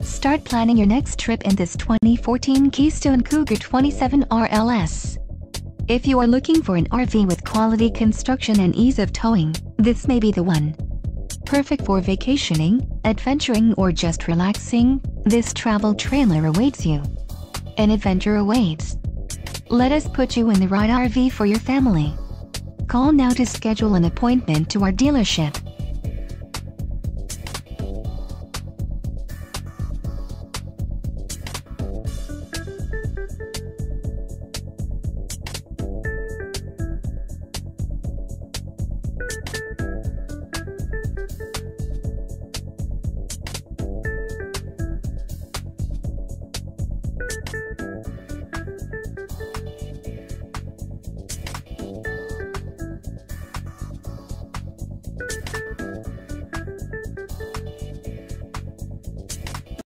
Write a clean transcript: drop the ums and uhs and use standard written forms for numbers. Start planning your next trip in this 2014 Keystone Cougar 27RLS. If you are looking for an RV with quality construction and ease of towing, this may be the one. Perfect for vacationing, adventuring, or just relaxing, this travel trailer awaits you. An adventure awaits. Let us put you in the right RV for your family. Call now to schedule an appointment to our dealership.